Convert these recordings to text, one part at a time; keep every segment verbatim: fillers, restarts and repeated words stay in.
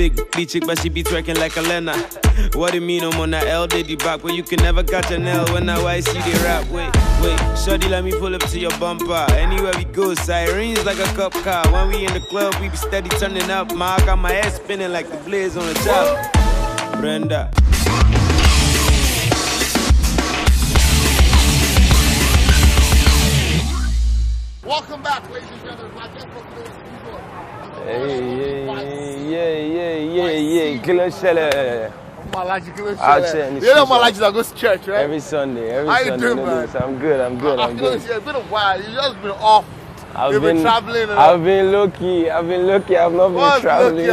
big bitty chick, but she be twerking like a Lena. What do you mean I'm on that L Diddy back? Well, you can never catch an L when I Y C E E rap. Wait, wait, shorty, let me pull up to your bumper. Anywhere we go, sirens like a cup car. When we in the club, we be steady turning up. Ma, I got my head spinning like the blades on the top. Brenda. Welcome back, ladies and gentlemen. My guest for today's episode. Malachi, Malachi. You know Malachi that goes to church, right? Every Sunday, every Sunday. How you doing, man? I'm good, I'm good, I'm good. It's been a while. You've just been off. I've been traveling. I've been lucky. I've been lucky. I've not been traveling.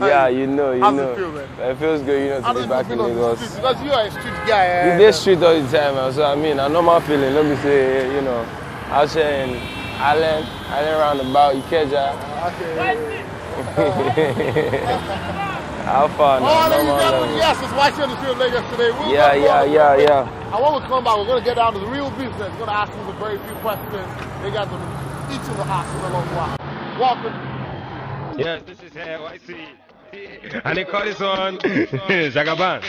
Yeah, you know, you know. It feel, man? It feels good, you know, to be back in Lagos. Because you are a street guy. You do street all the time, man. So I mean, a normal feeling. Let me say, you know. Out here in Island, Island roundabout, Ikeja. Okay. How far now? Oh, ladies and gentlemen, yes, it's Y C E E on the street of Lagos today. We're yeah, yeah, yeah, yeah. And when we come back, we're going to get down to the real business. We're going to ask them the very few questions. They got them each of the hospital along the line. Welcome. Yes, this is here, Y C E E. And they call this one Zagaban.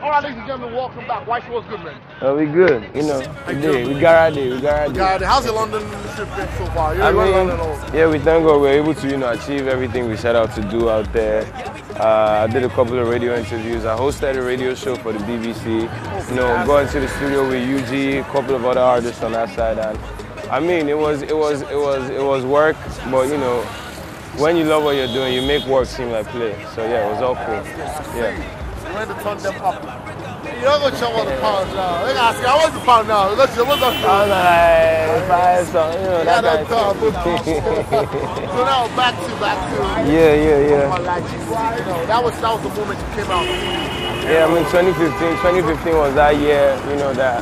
Alright, ladies and gentlemen, welcome back. Why was good, man? Oh, we good. You know, we did. We got our day. We got our day. Got How's the London trip been so far? You I mean, yeah, we thank God we're able to, you know, achieve everything we set out to do out there. Uh, I did a couple of radio interviews. I hosted a radio show for the B B C. You know, going to the studio with U G, a couple of other artists on that side, and I mean, it was, it was, it was, it was work. But you know, when you love what you're doing, you make work seem like play. So yeah, it was all cool. Yeah. You went to turn them up. You don't go check what the pound now. They ask you, I want the pound now. What's the what's the? I'm like five something. You know that guy. So now back to back to. Yeah, yeah, yeah. You know, that was that was the moment you came out. Yeah, I mean, twenty fifteen was that year, you know, that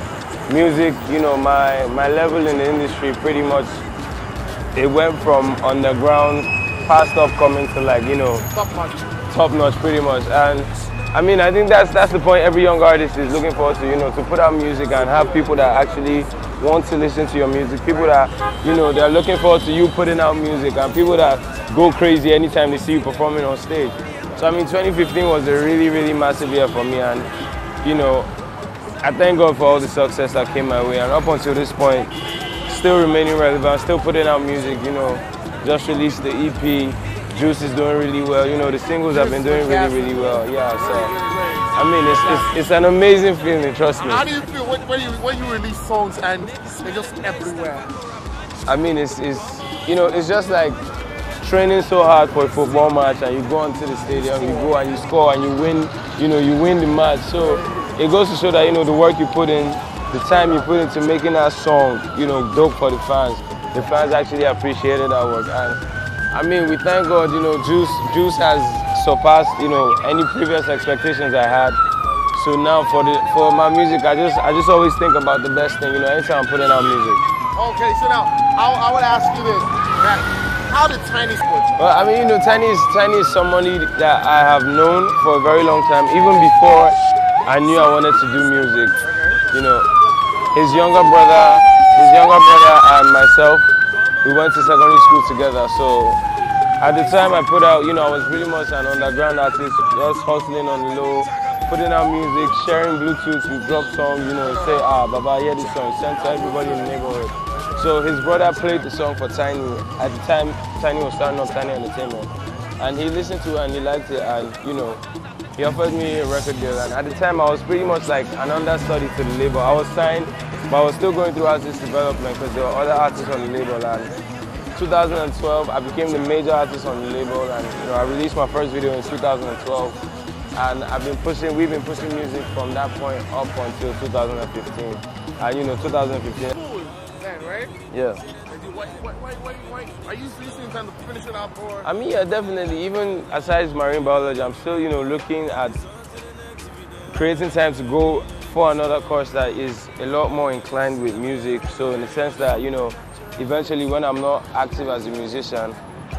music, you know, my, my level in the industry pretty much, it went from underground, past upcoming to like, you know, top-notch, top-notch pretty much. And I mean, I think that's, that's the point every young artist is looking forward to, you know, to put out music and have people that actually want to listen to your music, people that, you know, they're looking forward to you putting out music, and people that go crazy anytime they see you performing on stage. So I mean, twenty fifteen was a really, really massive year for me, and you know, I thank God for all the success that came my way, and up until this point, still remaining relevant, still putting out music, you know, just released the E P, Juice is doing really well, you know, the singles have been doing really, really well, yeah, so, I mean, it's, it's, it's an amazing feeling, trust me. How do you feel when, when, you, when you release songs and they're just everywhere? I mean, it's, it's you know, it's just like, training so hard for a football match, and you go into the stadium, you go and you score and you win, you know, you win the match. So it goes to show that, you know, the work you put in, the time you put into making that song, you know, dope for the fans. The fans actually appreciated that work. And I mean, we thank God, you know, Juice, Juice has surpassed, you know, any previous expectations I had. So now for the for my music, I just I just always think about the best thing, you know, anytime I'm putting out music. Okay, so now I, I would ask you this. That, How did Tiny support you? Well, I mean, you know, Tiny is, Tiny is somebody that I have known for a very long time, even before I knew I wanted to do music. You know, his younger brother, his younger brother and myself, we went to secondary school together. So at the time I put out, you know, I was pretty much an underground artist, just hustling on the low, putting out music, sharing Bluetooth, we drop songs, you know, and say, ah, Baba, hear this song, send to everybody in the neighborhood. So his brother played the song for Tiny. At the time, Tiny was starting up Tiny Entertainment. And he listened to it and he liked it, and you know, he offered me a record deal. And at the time, I was pretty much like an understudy to the label. I was signed, but I was still going through artist development because there were other artists on the label. And in two thousand twelve, I became the major artist on the label, and you know, I released my first video in two thousand twelve. And I've been pushing, we've been pushing music from that point up until two thousand fifteen. And you know, two thousand fifteen. Right? Yeah. Why, why, why, why, are you listening to finish it up or? I mean, yeah, definitely. Even aside marine biology, I'm still, you know, looking at creating time to go for another course that is a lot more inclined with music. So in the sense that, you know, eventually when I'm not active as a musician,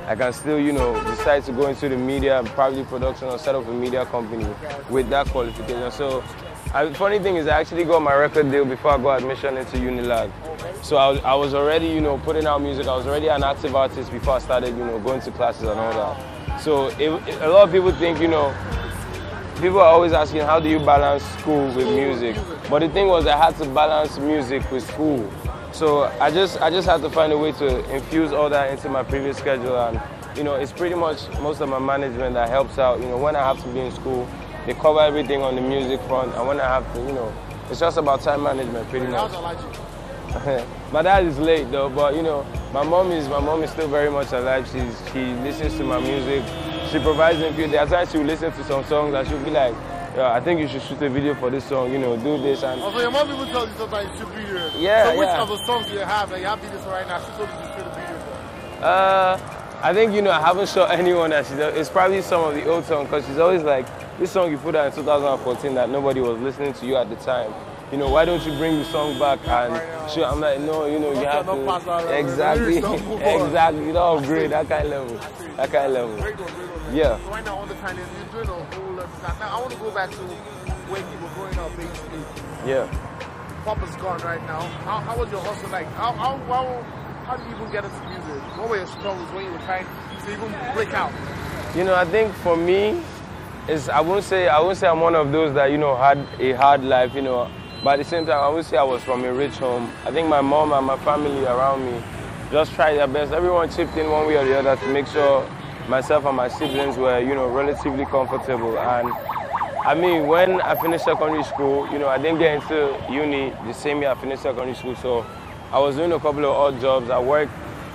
I can still, you know, decide to go into the media and probably production or set up a media company with that qualification. So the funny thing is I actually got my record deal before I got admission into Unilag. So I, I was already, you know, putting out music. I was already an active artist before I started, you know, going to classes and all that. So it, it, a lot of people think, you know, people are always asking, how do you balance school with music? But the thing was I had to balance music with school. So I just, I just had to find a way to infuse all that into my previous schedule, and you know, it's pretty much most of my management that helps out. You know, when I have to be in school, they cover everything on the music front, and when I have to, you know, it's just about time management pretty much. My dad is late though, but you know, my mom is, my mom is still very much alive. She's, she listens to my music, she provides me. There are times she will listen to some songs and she'll be like, yeah, I think you should shoot a video for this song, you know, do this and... Also, your mom people tell you sometimes you should be here. Yeah, So which yeah. of the songs do you have that like you have videos for right now, she told you to shoot a video for? Uh, I think, you know, I haven't shot anyone that she does. It's probably some of the old songs, because she's always like, this song you put out in two thousand fourteen that nobody was listening to you at the time. You know, why don't you bring the song back? And right sure, I'm like, no, you know, you have to... Pass out, right? Exactly, exactly, you know, great, that kind of level, that kind of level. Very good, very good. Yeah. So right now, on the kind of, you're doing a whole lot of stuff. Now, I want to go back to when you were growing up, basically. Yeah. Papa's gone right now. How, how was your hustle like? How, how, how, how did you even get into music? What were your struggles when you were trying to even break out? You know, I think for me, is I won't say, I won't say I'm one of those that, you know, had a hard life, you know. But at the same time, I would say I was from a rich home. I think my mom and my family around me just tried their best. Everyone chipped in one way or the other to make sure myself and my siblings were, you know, relatively comfortable. And I mean, when I finished secondary school, you know, I didn't get into uni the same year I finished secondary school. So I was doing a couple of odd jobs. I worked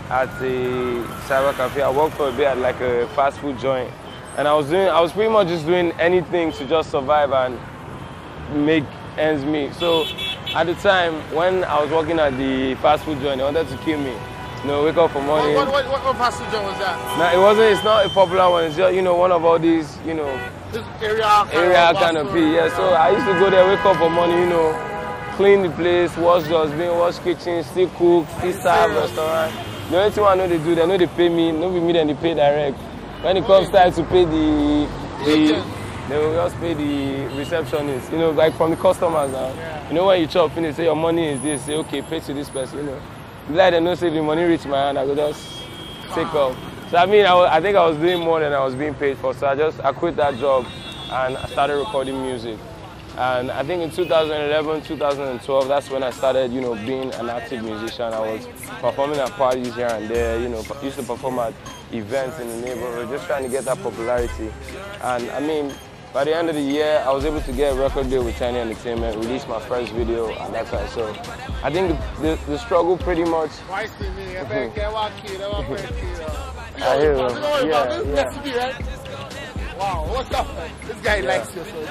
at the cyber cafe. I worked for a bit at like a fast food joint. And I was doing, I was pretty much just doing anything to just survive and make ends meet. So at the time when I was working at the fast food joint, they wanted to kill me. You know, wake up for morning. What, what, what, what fast food joint was that? Nah, it wasn't. It's not a popular one. It's just, you know, one of all these, you know, this area area kind of people. Yeah. So I used to go there, wake up for morning, you know, clean the place, wash dustbin, wash kitchen, still cook, still serve restaurant. The only thing I know they do, they know they pay me. No, be me then they pay direct. When it comes time to pay the the. They will just pay the receptionist, you know, like from the customers now. Yeah. You know, when you chop finish, say your money is this, say, okay, pay to this person, you know. Like they know, say the money reach my hand, I could just take off. So I mean, I, was, I think I was doing more than I was being paid for, so I just, I quit that job and I started recording music. And I think in two thousand eleven, two thousand twelve, that's when I started, you know, being an active musician. I was performing at parties here and there, you know, used to perform at events in the neighborhood, just trying to get that popularity. And I mean, by the end of the year, I was able to get a record deal with Tiny Entertainment, release my first video, and that kind of so. I think the, the, the struggle pretty much... I hear them. Yeah, yeah. Wow, what's up, man? This guy yeah. likes you, so...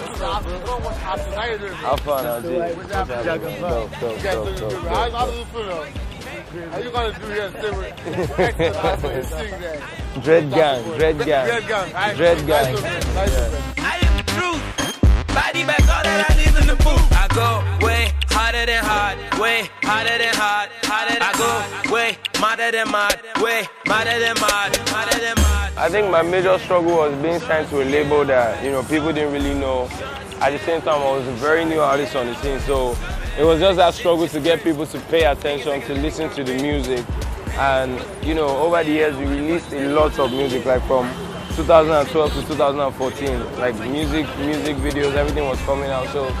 What's up, bro? What's up? How you doing, man? How fun, how do you? What's up, bro? You guys doing good, bro? How do you feel, bro? How you gonna do here? Stay with Excellent. Dread gang, dread gang, dread gang, dread gang. I am the truth. Body back all that I need in the booth. I go way harder than hard, way harder than hard, harder than I go way madder than mad, way madder than mad, madder than mad. I think my major struggle was being signed to a label that, you know, people didn't really know. At the same time, I was a very new artist on the scene, so it was just that struggle to get people to pay attention, to listen to the music. And, you know, over the years, we released a lot of music, like from two thousand twelve to two thousand fourteen. Like, music, music videos, everything was coming out. So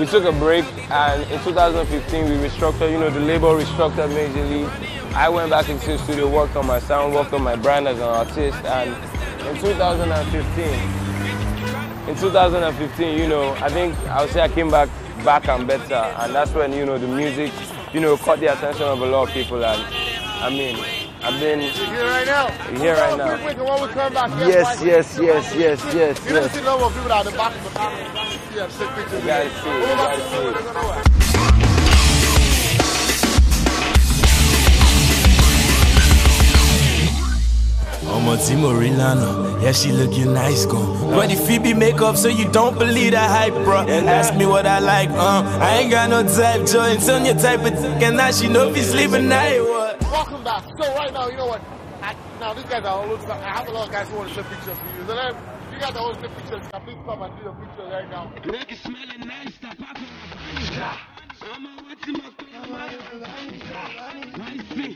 we took a break, and in two thousand fifteen, we restructured, you know, the label restructured majorly. I went back into the studio, worked on my sound, worked on my brand as an artist. And in two thousand fifteen, in twenty fifteen, you know, I think I would say I came back, back and better. And that's when, you know, the music, you know, caught the attention of a lot of people. And, I mean, I've been... You're here right now? You're here right now. Quick, quick, and when we come back, yes, yes, yes, yes, yes, yes. You're going to see a number of people out in the back of the comments. You guys see, you guys see. We're about to see what they're going to do. I'ma tí mo rí lánàá. Yeah, she looking nice, gon' wear the Phoebe makeup so you don't believe that hype, bruh. And ask me what I like, um I ain't got no type, Jones on your type of t- and now she know if you sleep at night, what? Welcome back. So right now, you know what? I, now these guys are all over. I have a lot of guys who want to take pictures for you. So then, you got the whole take pictures. Now please come and do your pictures right now. Make it smelling nice, that pop I'm a watching my face. What is me?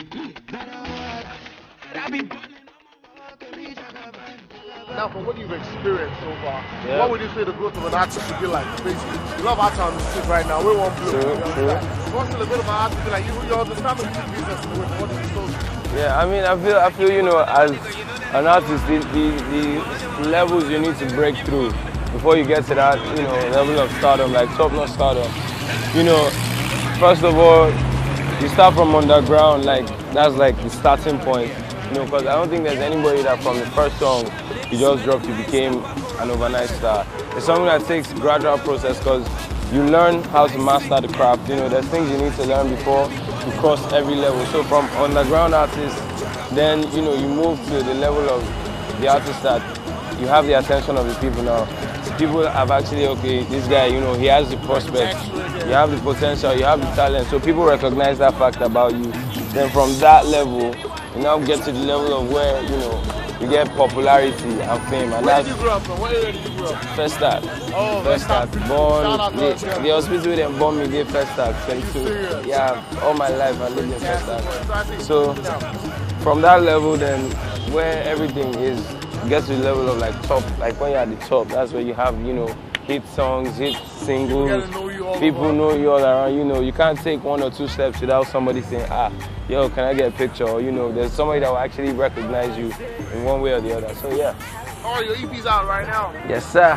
Now, from what you've experienced so far, yeah. What would you say the growth of an artist would be like? Basically, you love art and music right now. We want blue. Sure, sure. What's a little bit about art? Like you, you understand the music business. What is it so? Yeah, I mean, I feel, I feel, you know, as an artist, the, the the levels you need to break through before you get to that, you know, level of stardom, like top-notch stardom. You know, first of all, you start from underground. Like that's like the starting point. You know, because I don't think there's anybody that from the first song you just dropped, you became an overnight star. It's something that takes a gradual process because you learn how to master the craft. You know, there's things you need to learn before you cross every level. So from underground artists, then, you know, you move to the level of the artist that you have the attention of the people now. People have actually, okay, this guy, you know, he has the prospect, you have the potential, you have the talent. So people recognize that fact about you. Then from that level, you now get to the level of where, you know, you get popularity and fame. And where did you grow up from? What area did you grow up? First start. Oh, first start. Born. The, the hospital they born me there first start. twenty-two. Yeah, all my life I lived in first start. So from that level, then where everything is, you get to the level of like top. Like when you're at the top, that's where you have, you know, hit songs, hit singles. People know you all around. You know, you can't take one or two steps without somebody saying, ah, yo, can I get a picture? Or, you know, there's somebody that will actually recognize you in one way or the other. So, yeah. Oh, your E P's out right now? Yes, sir.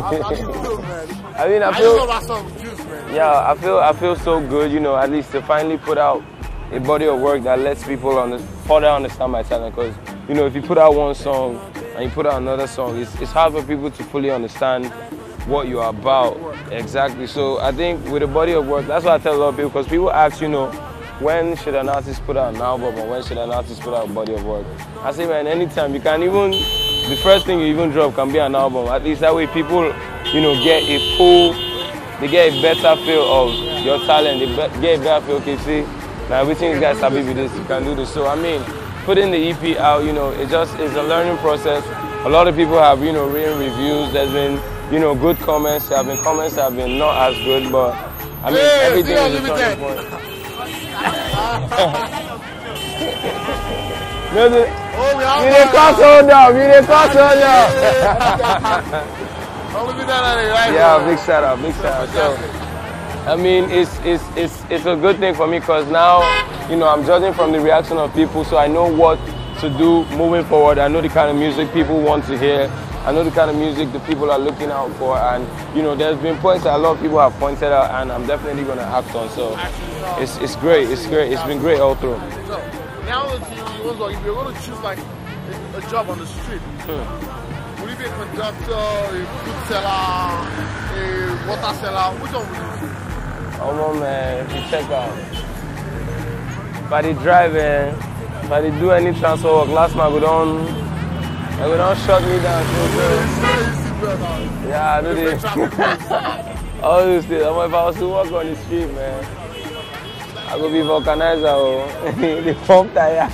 How do you feel, man? I mean, I feel... I know about some juice, man. Yeah, I feel, I feel so good, you know, at least to finally put out a body of work that lets people under, further understand my talent. Because, you know, if you put out one song and you put out another song, it's, it's hard for people to fully understand what you're about. Exactly. So I think with a body of work, that's what I tell a lot of people, because people ask, you know, when should an artist put out an album or when should an artist put out a body of work? I say, man, anytime. You can even, the first thing you even drop can be an album. At least that way people, you know, get a full, they get a better feel of your talent. They be, get a better feel, okay, see, now everything you guys happy with this, you can do this. So, I mean, putting the E P out, you know, it just is a learning process. A lot of people have, you know, written reviews. There's been, you know, good comments. There have been comments that have been not as good, but I mean, yeah, everything is a turning point. No, the, oh, we are you didn't cross hold up. You didn't cross hold up. Yeah, big shout out, big shout out. So, I mean, it's it's it's it's a good thing for me because now, you know, I'm judging from the reaction of people, so I know what to do moving forward. I know the kind of music people want to hear. I know the kind of music the people are looking out for, and you know, there's been points that a lot of people have pointed out, and I'm definitely going to act on. So it's it's great, it's great, it's been great all through. So now if you're going to choose like a job on the street, hmm. would you be a conductor, a food seller, a water seller? Which one would you choose? Oh no, man, if you check out, if I did drive, if I did do any transfer work, last night we don't. They will not shut me down. Yeah, I do this. All these things. If I was to walk on the street, man, I could be vulcanizer. Oh. They pump tire.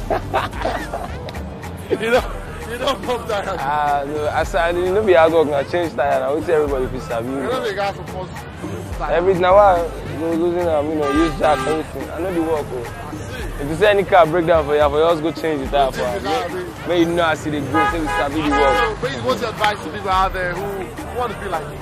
You know, you don't pump tire. Ah, no. I said, I didn't be able to change tire. I would tell everybody if it's a view. You know the guy supposed to. Every now and then, losing them, you know, use jack, everything. I know the work. Oh. If you see any car breakdown for you, for you just go change the tire for us. But you know I see the good, so we start with the work. What's your advice to people out there who want to be like you?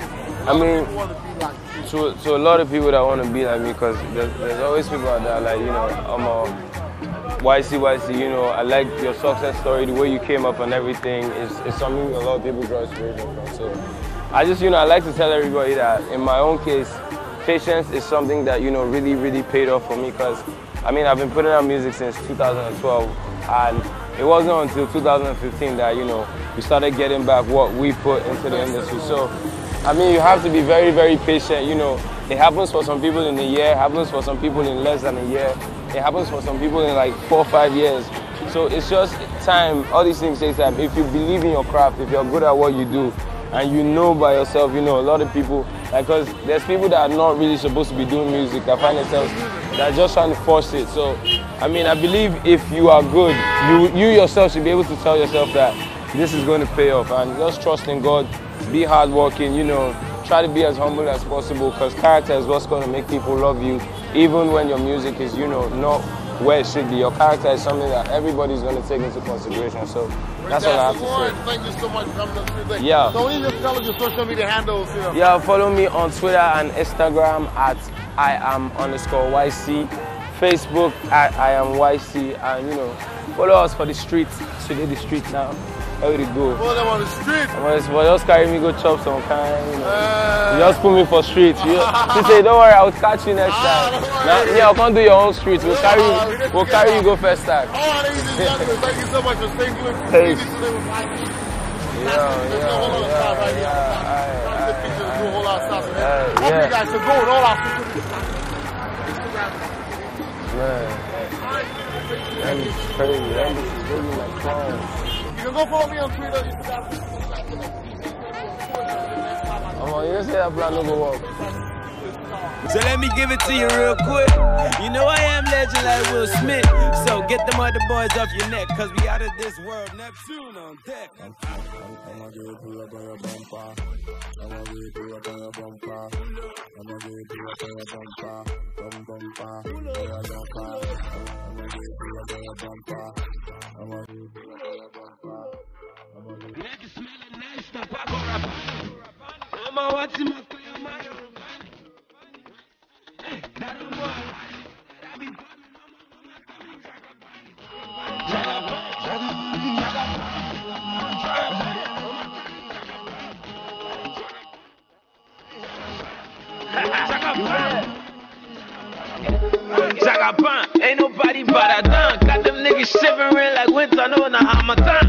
I mean, to, to a lot of people that want to be like me, because there's, there's always people out there like, you know, I'm a Y C E E, you know, I like your success story, the way you came up and everything. It's, it's something a lot of people draw inspiration from. So I just, you know, I like to tell everybody that in my own case, patience is something that, you know, really, really paid off for me, because I mean, I've been putting out music since two thousand twelve, and it wasn't until two thousand fifteen that, you know, we started getting back what we put into the industry. So, I mean, you have to be very, very patient. You know, it happens for some people in a year, it happens for some people in less than a year, it happens for some people in like four or five years. So it's just time. All these things take time. If you believe in your craft, if you're good at what you do, and you know by yourself, you know, a lot of people, because like, there's people that are not really supposed to be doing music, that find themselves, that are just trying to force it. So, I mean, I believe if you are good, you, you yourself should be able to tell yourself that this is going to pay off. And just trust in God, be hardworking, you know, try to be as humble as possible, because character is what's going to make people love you, even when your music is, you know, not where it should be. Your character is something that everybody's going to take into consideration. So that's all I have to say. Thank you so much for coming on Tuesday. Yeah. So we just tell us your social media handles here. Yeah, follow me on Twitter and Instagram at I am underscore YC, Facebook at I am YC, and you know, follow us for the streets. Today the streets now. How did it go? Follow them on the street. Well, just carry me go chop some kind. You know. uh, just put me for street. You know. She say, don't worry, I'll catch you next time. Uh, now, yeah, I'll come do your own street. We'll carry, uh, we'll carry you go first time. Oh, ladies and gentlemen, thank you so much for staying tuned. Hey. Yeah, yeah, yeah. Hope you guys to go with all our Instagram. That is crazy. That is really like fun. You can go follow me on Twitter, Instagram. I'm on you say that plan no go up. So let me give it to you real quick. You know I am legend like Will Smith. So get them other boys off your neck, cause we out of this world. Neptune on deck. I'm gonna give it to you up on your bumper. I'm gonna give it to you up on your bumper. I'm gonna give it to you up on your bumper. Bum bumper. I'm gonna give it to you up on your bumper. I'm gonna give it to you up on your bumper. Let it smell a nice Jagaban, ain't nobody but I done. Got them niggas shivering like winter on a Hamatan.